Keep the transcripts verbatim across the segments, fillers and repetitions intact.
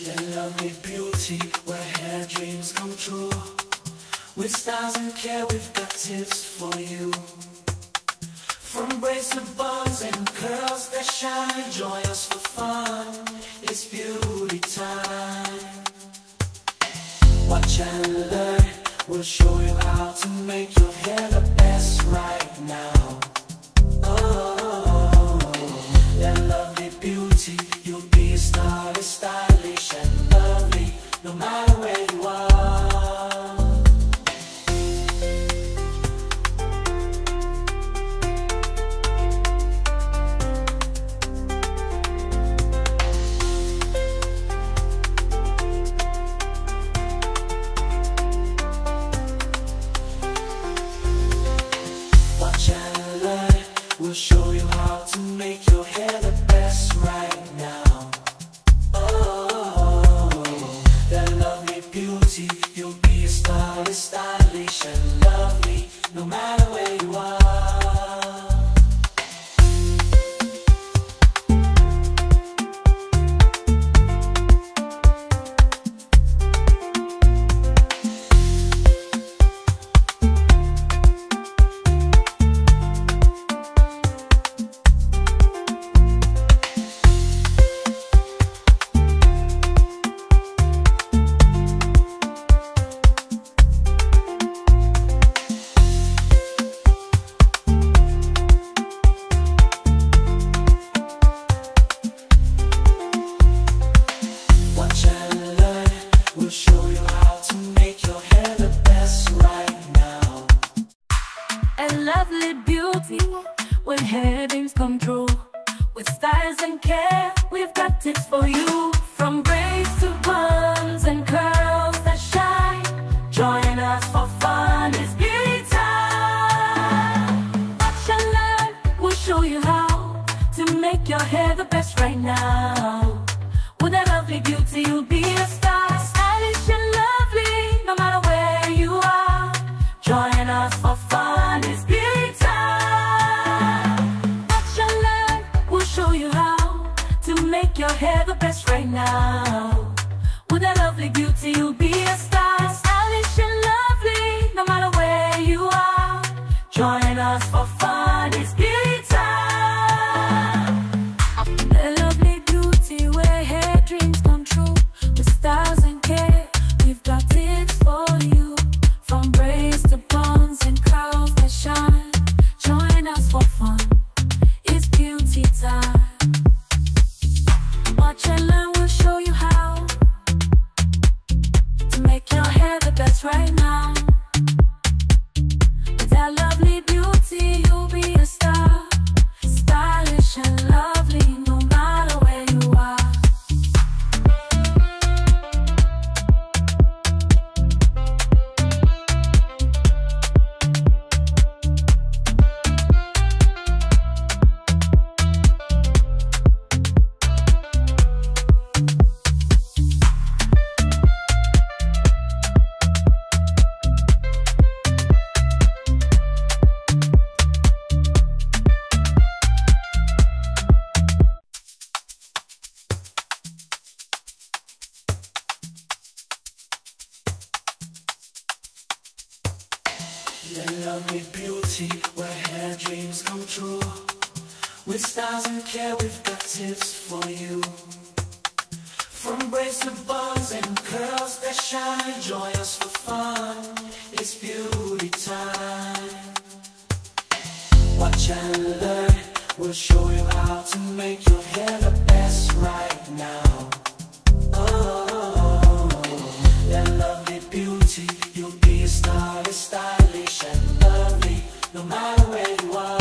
E L lovely beauty, where her dreams come true. With stars and care, we've got it for you. From braids to buns and curls that shine, join us for fun. It's beauty time. Watch and learn, we'll show you how to make your hair the best right now. With E L lovely beauty, you'll be a star. Stylish and lovely, no matter where you are. E L lovely beauty, where hair dreams come true. With stars and care, we've got tips for you. From braids to buns and curls that shine, join us for fun. It's beauty time. Watch and learn, we'll show you how to make your hair the best right now. Oh, E L lovely beauty, you'll be a star, a star. No matter where you are. Watch and learn, we'll show you how to make your hair the best right now. You'll be a star, stylish and lovely, no matter where you are. We'll show you how to make your hair the best right now. E L lovely beauty, when hair dreams come true. With styles and care, we've got tips for you. From braids to buns and curls that shine, join us for fun, it's beauty time. Watch and learn, we'll show you how to make your hair the best right now. With E L lovely beauty, you'll be a star. Join us for fun, it's beauty time. Watch and learn, we'll show you how to make your hair the best right now. With E L lovely beauty, you'll be a star. Stylish and lovely, no matter where you are. Join us for fun, it's beauty time. E L lovely beauty, where hair dreams come true. With stars and care, we've got it for you. From braids to buns and curls that shine, join us for fun, it's beauty time. Watch and learn, we'll show you how to make your hair the best right now. With E L lovely beauty. lovely beauty, where hair dreams come true. With styles and care, we've got tips for you. From braids to buns and curls that shine, join us for fun, it's beauty time. Watch and learn, we'll show you how to make your hair the best right now. Oh, that lovely beauty, you'll be a star, is stylish and lovely, no matter where you are.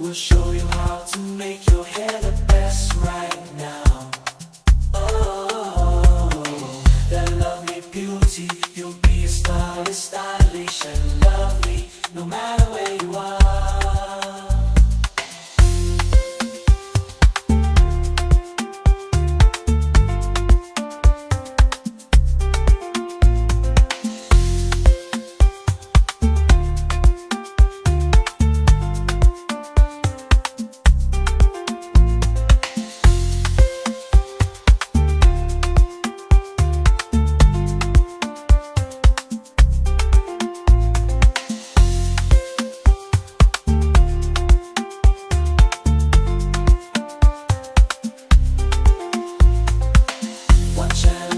We'll show you how to make your hair the best right now. Oh, that lovely beauty, you'll be a star, is stylish and lovely, no matter where you are.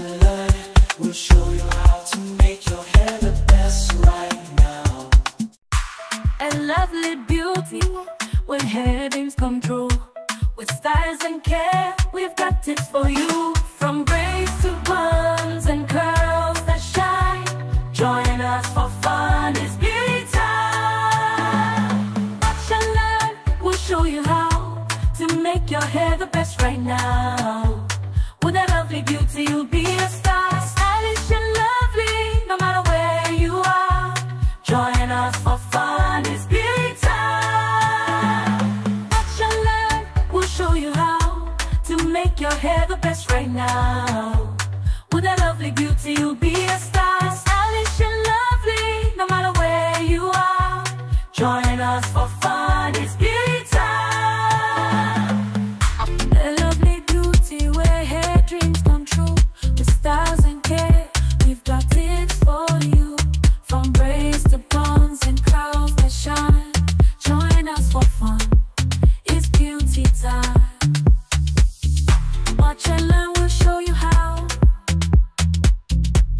We'll show you how to make your hair the best right now. A lovely beauty, when hair dreams come true. With styles and care, we've got tips for you. From braids to buns and curls that shine, join us for fun, it's beauty time. Watch and learn, we'll show you how to make your hair the best right now. With a lovely beauty, you'll be a star, stylish and lovely, no matter where you are. Join us for fun, it's beauty time. Watch and learn, we'll show you how to make your hair the best right now. With a lovely beauty, you'll be a star, stylish and lovely, no matter where you are. Join us for fun, it's beauty time. A lovely beauty, where hair dreams come true. With stars and care, we've got tips for you. From braids to buns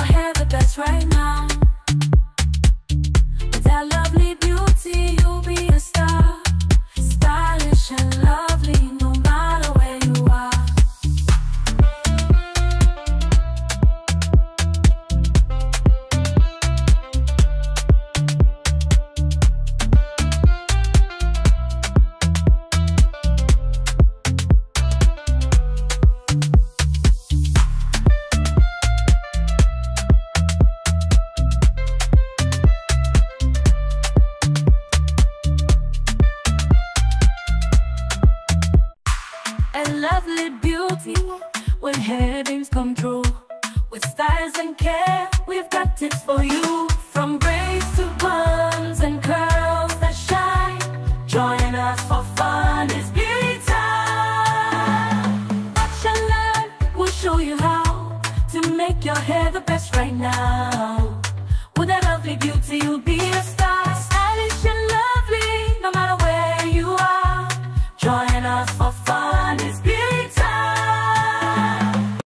and curls that shine, join us for fun, it's beauty time. Watch and learn, we'll show you how to make your hair the best right now. With that lovely beauty, you'll be a star, stylish and lovely, no matter where you are. Lovely beauty, when hair dreams come true. With styles and care, we've got tips for you. From braids to buns and curls that shine, join us for fun, it's beauty time. Watch and learn, we'll show you how to make your hair the best right now. With that lovely beauty, you'll be a star, stylish and lovely, no matter where you are. Join us for fun.